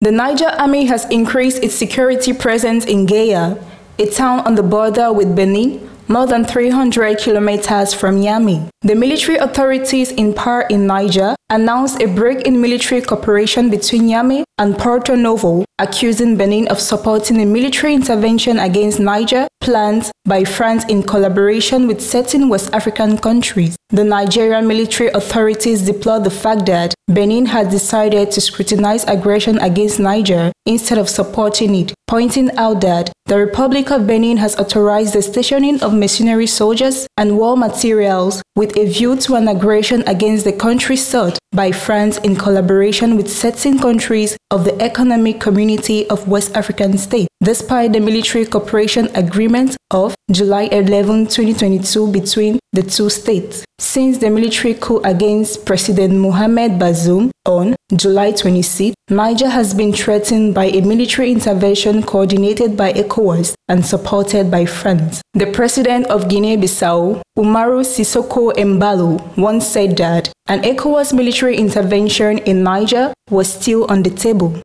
The Niger Army has increased its security presence in Gaya, a town on the border with Benin, more than 300 kilometers from Niamey. The military authorities in power in Niger announced a break in military cooperation between Niamey and Porto Novo, accusing Benin of supporting a military intervention against Niger planned by France in collaboration with certain West African countries. The Nigerian military authorities deplored the fact that Benin had decided to scrutinize aggression against Niger instead of supporting it, pointing out that the Republic of Benin has authorized the stationing of mercenary soldiers and war materials with a view to an aggression against the country sought by France in collaboration with certain countries of the Economic Community of West African States, despite the military cooperation agreement of July 11, 2022 between the two states. Since the military coup against President Mohamed Bazoum on July 26, Niger has been threatened by a military intervention coordinated by ECOWAS and supported by France. The president of Guinea-Bissau, Umaru Sisoko Mbalu, once said that an ECOWAS military intervention in Niger was still on the table.